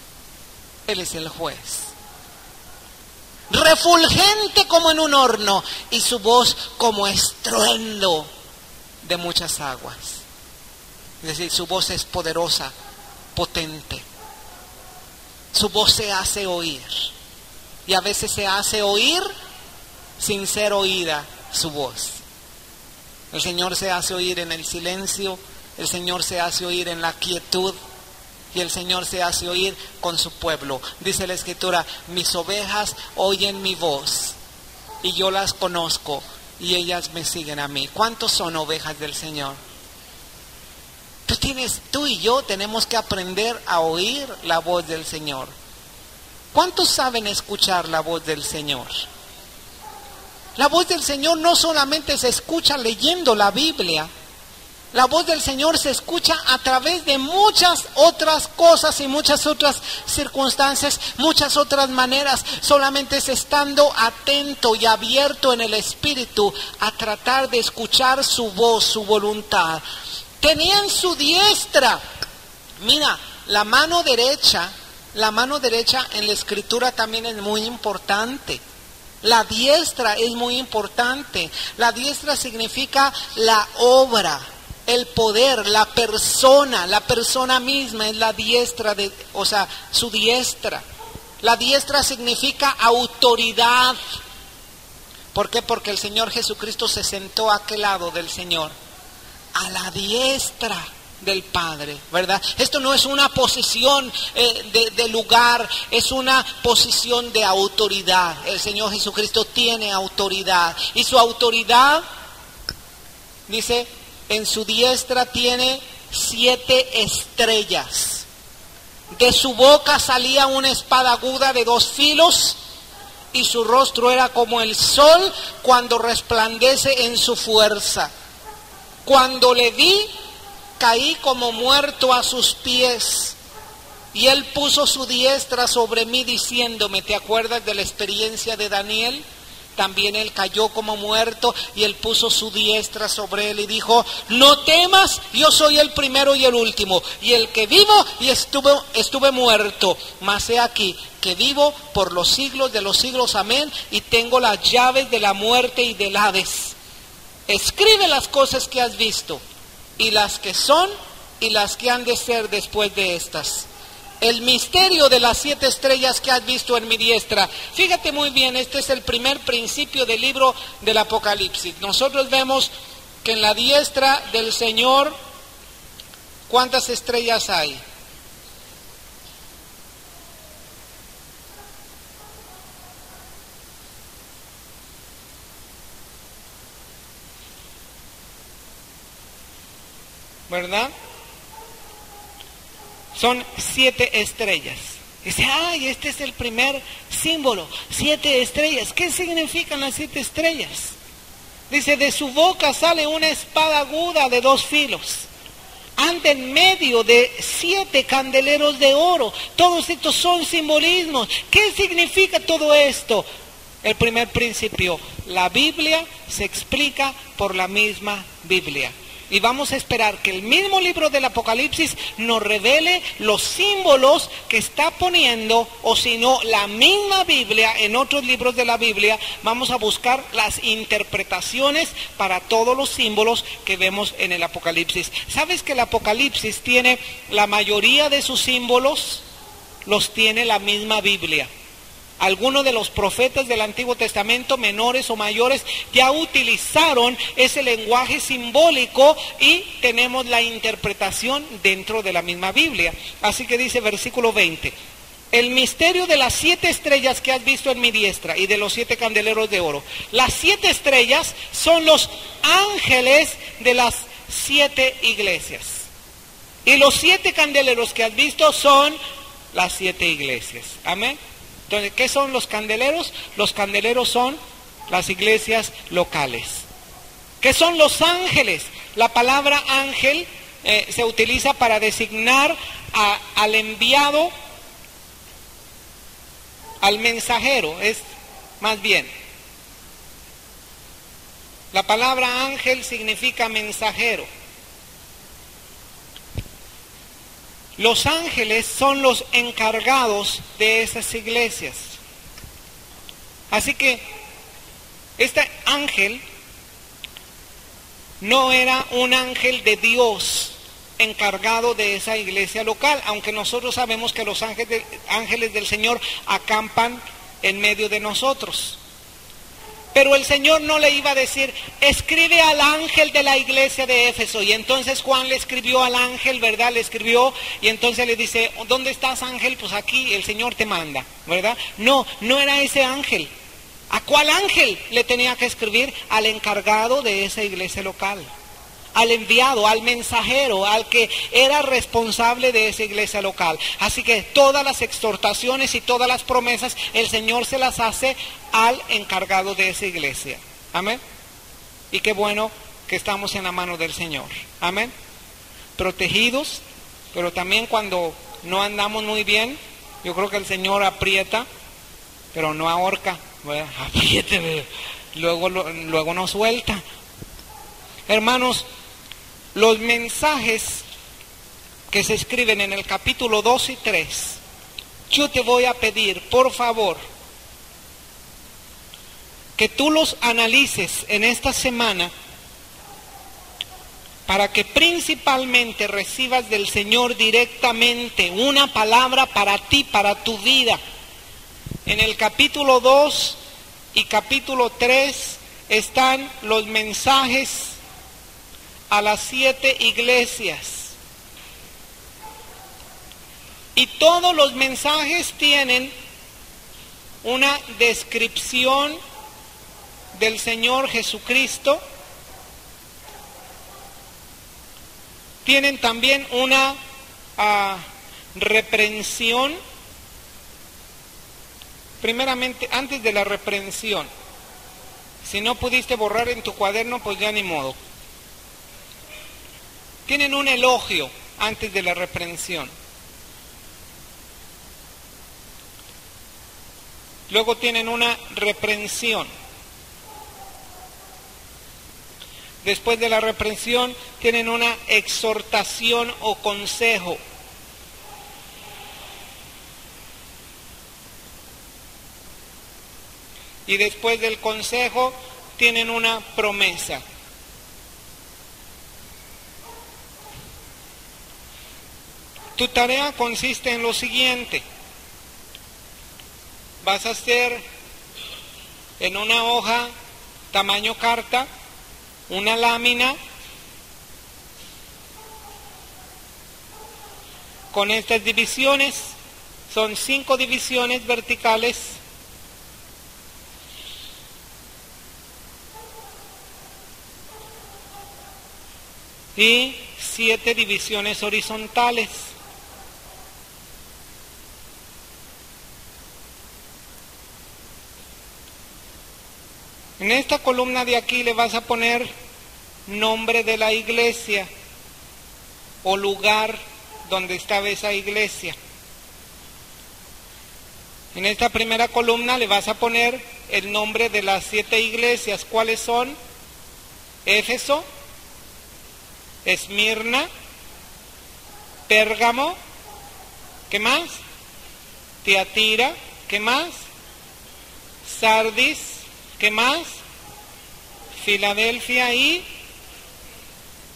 Él es el juez. Refulgente como en un horno y su voz como estruendo de muchas aguas. Es decir, su voz es poderosa, potente. Su voz se hace oír y a veces se hace oír sin ser oída su voz. El Señor se hace oír en el silencio, el Señor se hace oír en la quietud. Y el Señor se hace oír con su pueblo. Dice la Escritura, mis ovejas oyen mi voz y yo las conozco y ellas me siguen a mí. ¿Cuántos son ovejas del Señor? Tú y yo tenemos que aprender a oír la voz del Señor. ¿Cuántos saben escuchar la voz del Señor? La voz del Señor no solamente se escucha leyendo la Biblia. La voz del Señor se escucha a través de muchas otras cosas y muchas otras circunstancias, muchas otras maneras. Solamente es estando atento y abierto en el Espíritu a tratar de escuchar su voz, su voluntad. Tenía en su diestra, mira, la mano derecha en la Escritura también es muy importante. La diestra es muy importante. La diestra significa la obra, el poder, la persona misma es la diestra, o sea, su diestra. La diestra significa autoridad. ¿Por qué? Porque el Señor Jesucristo se sentó a aquel lado del Señor, a la diestra del Padre, ¿verdad? Esto no es una posición de lugar, es una posición de autoridad. El Señor Jesucristo tiene autoridad, y su autoridad, dice, en su diestra tiene 7 estrellas. De su boca salía una espada aguda de 2 filos, y su rostro era como el sol cuando resplandece en su fuerza. Cuando le vi, caí como muerto a sus pies, y él puso su diestra sobre mí diciéndome, ¿te acuerdas de la experiencia de Daniel? También él cayó como muerto y él puso su diestra sobre él y dijo, no temas, yo soy el primero y el último, y el que vivo, y estuve muerto, mas he aquí que vivo por los siglos de los siglos, amén, y tengo las llaves de la muerte y del Hades. Escribe las cosas que has visto, y las que son, y las que han de ser después de estas. El misterio de las 7 estrellas que has visto en mi diestra. Fíjate muy bien, este es el primer principio del libro del Apocalipsis. Nosotros vemos que en la diestra del Señor, ¿cuántas estrellas hay? 7, ¿verdad? Son 7 estrellas. Dice, ay, este es el primer símbolo, 7 estrellas. ¿Qué significan las 7 estrellas? Dice, de su boca sale una espada aguda de 2 filos. Anda en medio de 7 candeleros de oro. Todos estos son simbolismos. ¿Qué significa todo esto? El primer principio, la Biblia se explica por la misma Biblia. Y vamos a esperar que el mismo libro del Apocalipsis nos revele los símbolos que está poniendo, o si no, la misma Biblia, en otros libros de la Biblia, vamos a buscar las interpretaciones para todos los símbolos que vemos en el Apocalipsis. ¿Sabes que el Apocalipsis tiene la mayoría de sus símbolos? Los tiene la misma Biblia. Algunos de los profetas del Antiguo Testamento, menores o mayores, ya utilizaron ese lenguaje simbólico, y tenemos la interpretación dentro de la misma Biblia. Así que dice versículo 20, el misterio de las 7 estrellas que has visto en mi diestra y de los 7 candeleros de oro. Las 7 estrellas son los ángeles de las 7 iglesias. Y los 7 candeleros que has visto son las 7 iglesias. Amén. Entonces, ¿qué son los candeleros? Los candeleros son las iglesias locales. ¿Qué son los ángeles? La palabra ángel se utiliza para designar al enviado, al mensajero, es más bien. La palabra ángel significa mensajero. Los ángeles son los encargados de esas iglesias. Así que este ángel no era un ángel de Dios encargado de esa iglesia local, aunque nosotros sabemos que los ángeles del Señor acampan en medio de nosotros. Pero el Señor no le iba a decir, escribe al ángel de la iglesia de Éfeso. Y entonces Juan le escribió al ángel, ¿verdad? Le escribió, y entonces le dice, ¿dónde estás, ángel? Pues aquí, el Señor te manda, ¿verdad? No, no era ese ángel. ¿A cuál ángel le tenía que escribir? Al encargado de esa iglesia local, al enviado, al mensajero, al que era responsable de esa iglesia local. Así que todas las exhortaciones y todas las promesas, el Señor se las hace al encargado de esa iglesia. Amén. Y qué bueno que estamos en la mano del Señor. Amén. Protegidos, pero también cuando no andamos muy bien, yo creo que el Señor aprieta, pero no ahorca. Bueno, apriete, luego nos suelta. Hermanos, los mensajes que se escriben en el capítulo 2 y 3, yo te voy a pedir, por favor, que tú los analices en esta semana para que principalmente recibas del Señor directamente una palabra para ti, para tu vida. En el capítulo 2 y capítulo 3 están los mensajes a las 7 iglesias. Y todos los mensajes tienen una descripción del Señor Jesucristo. Tienen también una reprensión. Primeramente, antes de la reprensión, si no pudiste borrar en tu cuaderno, pues ya ni modo. Tienen un elogio antes de la reprensión. Luego tienen una reprensión. Después de la reprensión tienen una exhortación o consejo. Y después del consejo tienen una promesa. Tu tarea consiste en lo siguiente. Vas a hacer en una hoja tamaño carta una lámina con estas divisiones. Son 5 divisiones verticales. Y 7 divisiones horizontales. En esta columna de aquí le vas a poner nombre de la iglesia o lugar donde estaba esa iglesia. En esta primera columna le vas a poner el nombre de las 7 iglesias. ¿Cuáles son? Éfeso, Esmirna, Pérgamo, ¿qué más? Tiatira, ¿qué más? Sardis, ¿qué más? Filadelfia y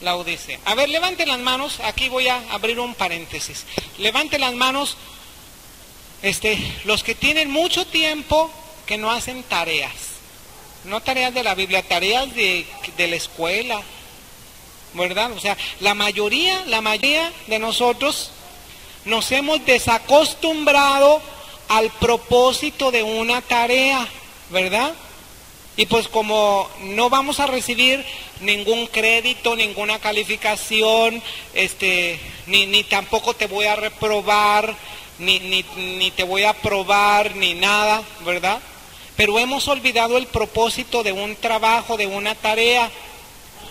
la Odisea. A ver, levanten las manos. Aquí voy a abrir un paréntesis. Levanten las manos los que tienen mucho tiempo que no hacen tareas. No tareas de la Biblia, tareas de la escuela, ¿verdad? O sea, la mayoría de nosotros nos hemos desacostumbrado al propósito de una tarea, ¿verdad? Y pues como no vamos a recibir ningún crédito, ninguna calificación, ni tampoco te voy a reprobar, ni te voy a aprobar, ni nada, ¿verdad? Pero hemos olvidado el propósito de un trabajo, de una tarea.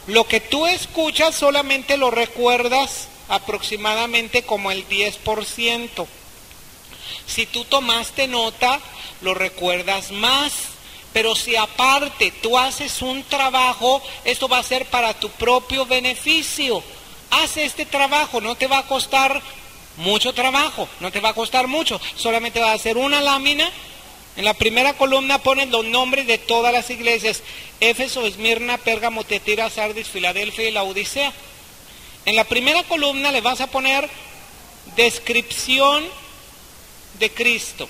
Lo que tú escuchas solamente lo recuerdas aproximadamente como el 10%. Si tú tomaste nota, lo recuerdas más. Pero si aparte tú haces un trabajo, esto va a ser para tu propio beneficio. Haz este trabajo, no te va a costar mucho trabajo, no te va a costar mucho. Solamente vas a hacer una lámina. En la primera columna pones los nombres de todas las iglesias: Éfeso, Esmirna, Pérgamo, Tiatira, Sardis, Filadelfia y la Odisea. En la primera columna le vas a poner descripción de Cristo.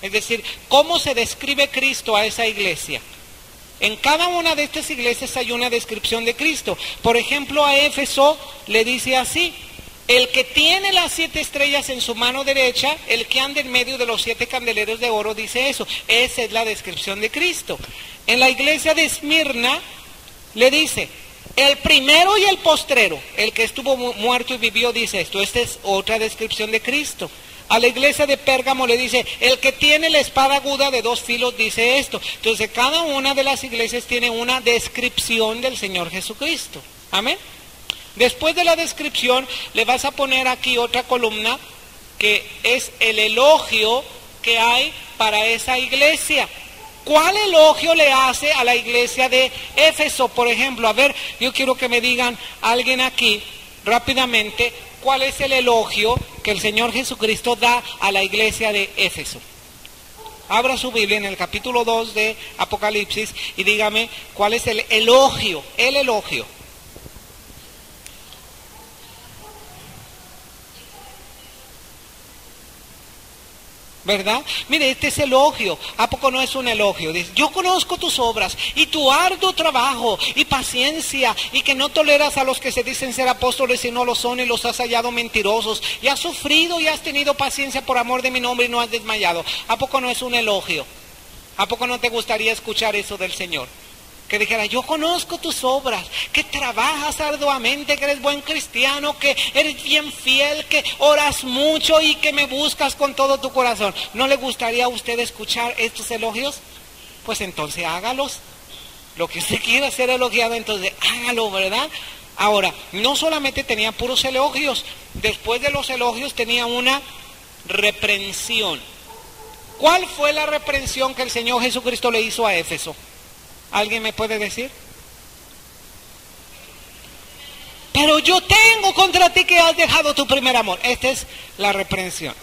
Es decir, ¿cómo se describe Cristo a esa iglesia? En cada una de estas iglesias hay una descripción de Cristo. Por ejemplo, a Éfeso le dice así: el que tiene las 7 estrellas en su mano derecha, el que anda en medio de los 7 candeleros de oro, dice eso. Esa es la descripción de Cristo. En la iglesia de Esmirna le dice: el primero y el postrero, el que estuvo muerto y vivió, dice esto. Esta es otra descripción de Cristo. a la iglesia de Pérgamo le dice, el que tiene la espada aguda de dos filos dice esto. Entonces cada una de las iglesias tiene una descripción del Señor Jesucristo. Amén. Después de la descripción le vas a poner aquí otra columna que es el elogio que hay para esa iglesia. ¿Cuál elogio le hace a la iglesia de Éfeso, por ejemplo? A ver, yo quiero que me digan alguien aquí rápidamente, ¿cuál es el elogio que el Señor Jesucristo da a la iglesia de Éfeso? Abra su Biblia en el capítulo 2 de Apocalipsis y dígame cuál es el elogio, ¿Verdad? Mire, este es elogio. ¿A poco no es un elogio? Dice, yo conozco tus obras y tu arduo trabajo y paciencia y que no toleras a los que se dicen ser apóstoles y no lo son y los has hallado mentirosos y has sufrido y has tenido paciencia por amor de mi nombre y no has desmayado. ¿A poco no es un elogio? ¿A poco no te gustaría escuchar eso del Señor? Que dijera, yo conozco tus obras, que trabajas arduamente, que eres buen cristiano, que eres bien fiel, que oras mucho y que me buscas con todo tu corazón. ¿No le gustaría a usted escuchar estos elogios? Pues entonces hágalos. Lo que usted quiera ser elogiado, entonces hágalo, ¿verdad? Ahora, no solamente tenía puros elogios, después de los elogios tenía una reprensión. ¿Cuál fue la reprensión que el Señor Jesucristo le hizo a Éfeso? ¿Alguien me puede decir? Pero yo tengo contra ti que has dejado tu primer amor. Esta es la reprensión.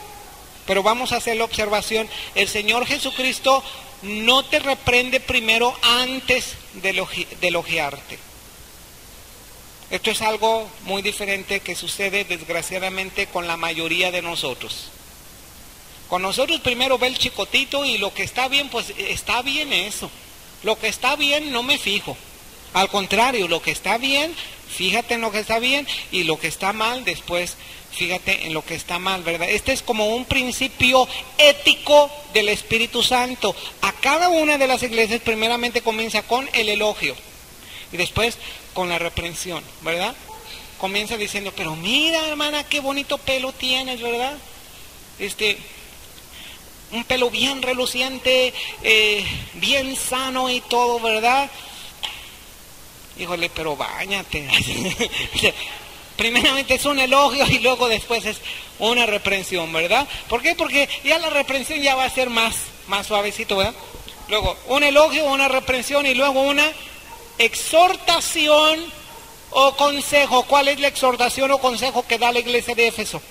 Pero vamos a hacer la observación. El Señor Jesucristo no te reprende primero antes de elogiarte. Esto es algo muy diferente que sucede desgraciadamente con la mayoría de nosotros. Con nosotros primero ve el chicotito y lo que está bien, pues está bien eso. Lo que está bien no me fijo. Al contrario, lo que está bien, fíjate en lo que está bien, y lo que está mal, después fíjate en lo que está mal, ¿verdad? Este es como un principio ético del Espíritu Santo. A cada una de las iglesias primeramente comienza con el elogio y después con la reprensión, ¿verdad? Comienza diciendo, pero mira, hermana, qué bonito pelo tienes, ¿verdad? Un pelo bien reluciente, bien sano y todo, ¿verdad? Híjole, pero báñate. Primeramente es un elogio y luego después es una reprensión, ¿verdad? ¿Por qué? Porque ya la reprensión ya va a ser más suavecito, ¿verdad? Luego un elogio, una reprensión y luego una exhortación o consejo. ¿Cuál es la exhortación o consejo que da la iglesia de Éfeso?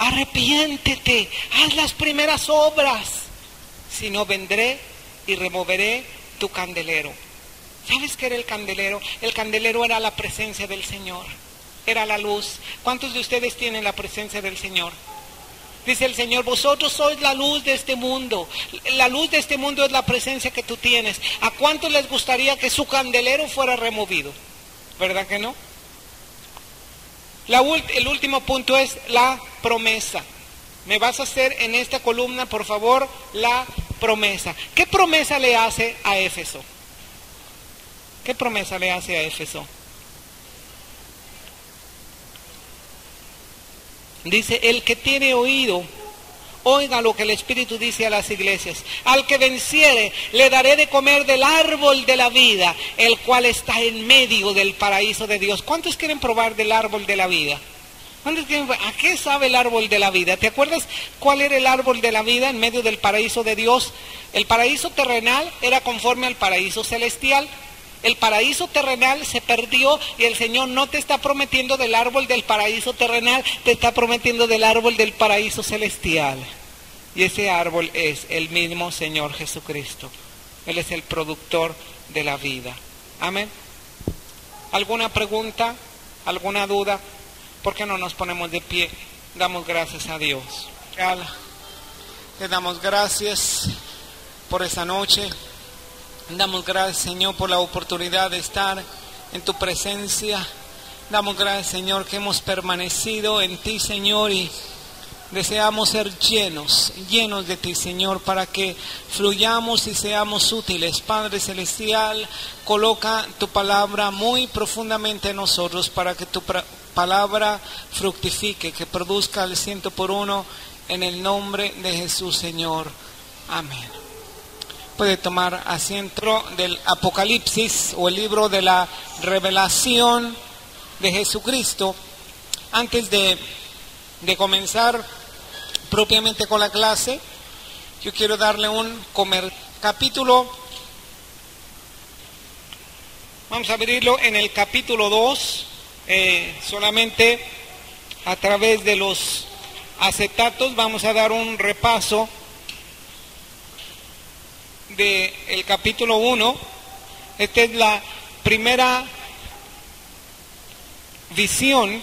Arrepiéntete, haz las primeras obras, si no vendré y removeré tu candelero. ¿Sabes qué era el candelero? El candelero era la presencia del Señor, era la luz. ¿Cuántos de ustedes tienen la presencia del Señor? Dice el Señor, vosotros sois la luz de este mundo. La luz de este mundo es la presencia que tú tienes. ¿A cuántos les gustaría que su candelero fuera removido? ¿Verdad que no? El último punto es la promesa. Me vas a hacer en esta columna, por favor, la promesa. ¿Qué promesa le hace a Éfeso? ¿Qué promesa le hace a Éfeso? Dice, el que tiene oído, oiga lo que el Espíritu dice a las iglesias. Al que venciere, le daré de comer del árbol de la vida, el cual está en medio del paraíso de Dios. ¿Cuántos quieren probar del árbol de la vida? ¿A qué sabe el árbol de la vida? ¿Te acuerdas cuál era el árbol de la vida en medio del paraíso de Dios? El paraíso terrenal era conforme al paraíso celestial. El paraíso terrenal se perdió y el Señor no te está prometiendo del árbol del paraíso terrenal, te está prometiendo del árbol del paraíso celestial. Y ese árbol es el mismo Señor Jesucristo. Él es el productor de la vida. Amén. ¿Alguna pregunta? ¿Alguna duda? ¿Por qué no nos ponemos de pie? Damos gracias a Dios. Te damos gracias por esa noche. Damos gracias, Señor, por la oportunidad de estar en tu presencia. Damos gracias, Señor, que hemos permanecido en ti, Señor, y deseamos ser llenos de ti, Señor, para que fluyamos y seamos útiles. Padre Celestial, coloca tu palabra muy profundamente en nosotros para que tu palabra fructifique, que produzca el 100 por 1 en el nombre de Jesús, Señor. Amén. Puede tomar asiento del Apocalipsis o el libro de la revelación de Jesucristo. Antes de comenzar propiamente con la clase, yo quiero darle un capítulo. Vamos a abrirlo en el capítulo 2, solamente a través de los acetatos vamos a dar un repaso del capítulo 1. Esta es la primera visión,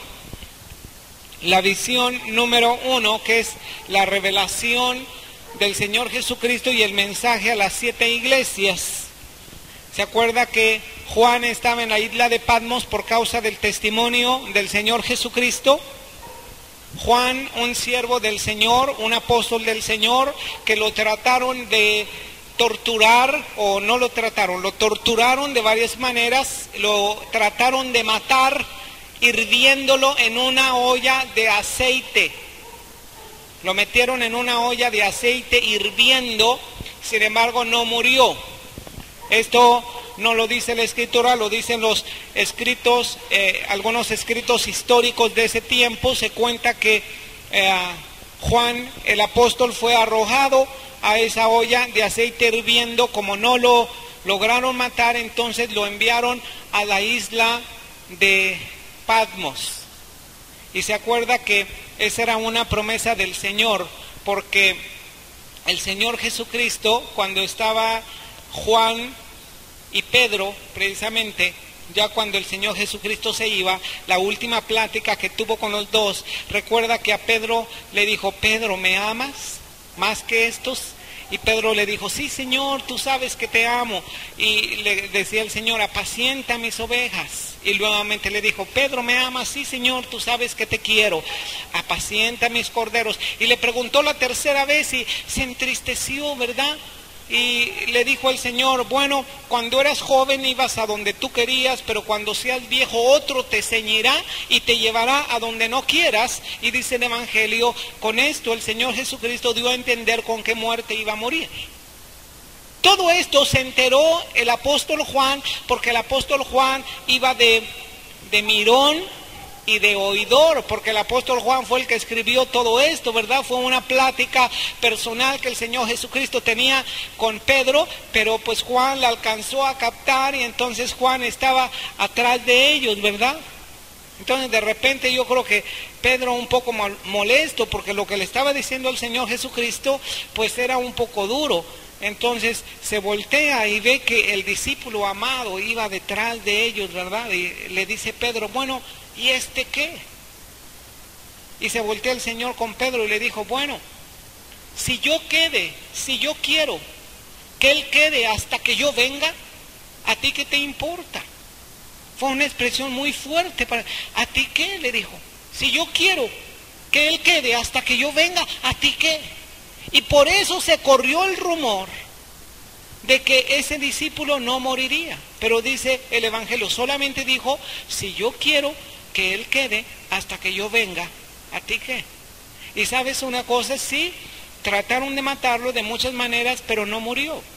la visión número 1, que es la revelación del Señor Jesucristo y el mensaje a las 7 iglesias. Se acuerda que Juan estaba en la isla de Patmos por causa del testimonio del Señor Jesucristo. Juan, un siervo del Señor, un apóstol del Señor, que lo trataron de torturar, o no lo trataron, lo torturaron de varias maneras, lo trataron de matar hirviéndolo en una olla de aceite. Lo metieron en una olla de aceite hirviendo, sin embargo no murió. Esto no lo dice la Escritura, lo dicen los escritos, algunos escritos históricos de ese tiempo. Se cuenta que Juan el apóstol fue arrojado a esa olla de aceite hirviendo. Como no lo lograron matar, entonces lo enviaron a la isla de Patmos. Y se acuerda que esa era una promesa del Señor, porque el Señor Jesucristo, cuando estaba Juan y Pedro, precisamente, ya cuando el Señor Jesucristo se iba, la última plática que tuvo con los dos, recuerda que a Pedro le dijo: Pedro, ¿me amas más que estos? Y Pedro le dijo: sí, Señor, tú sabes que te amo. Y le decía el Señor: apacienta mis ovejas. Y nuevamente le dijo: Pedro, ¿me amas? Sí, Señor, tú sabes que te quiero. Apacienta mis corderos. Y le preguntó la tercera vez y se entristeció, ¿verdad? Y le dijo el Señor: bueno, cuando eras joven ibas a donde tú querías, pero cuando seas viejo otro te ceñirá y te llevará a donde no quieras. Y dice el Evangelio, con esto el Señor Jesucristo dio a entender con qué muerte iba a morir. Todo esto se enteró el apóstol Juan, porque el apóstol Juan iba de mirón y de oidor, porque el apóstol Juan fue el que escribió todo esto, ¿verdad? Fue una plática personal que el Señor Jesucristo tenía con Pedro, pero pues Juan la alcanzó a captar y entonces Juan estaba atrás de ellos, ¿verdad? Entonces de repente yo creo que Pedro, un poco molesto, porque lo que le estaba diciendo el Señor Jesucristo pues era un poco duro. Entonces se voltea y ve que el discípulo amado iba detrás de ellos, ¿verdad? Y le dice Pedro: bueno, ¿y este qué? Y se voltea el Señor con Pedro y le dijo: bueno, si yo quiero que él quede hasta que yo venga, ¿a ti qué te importa? Fue una expresión muy fuerte. ¿A ti qué? Le dijo. Si yo quiero que él quede hasta que yo venga, ¿a ti qué? Y por eso se corrió el rumor de que ese discípulo no moriría. Pero dice el Evangelio, solamente dijo: si yo quiero que él quede hasta que yo venga, ¿a ti qué? Y sabes una cosa, sí, trataron de matarlo de muchas maneras, pero no murió.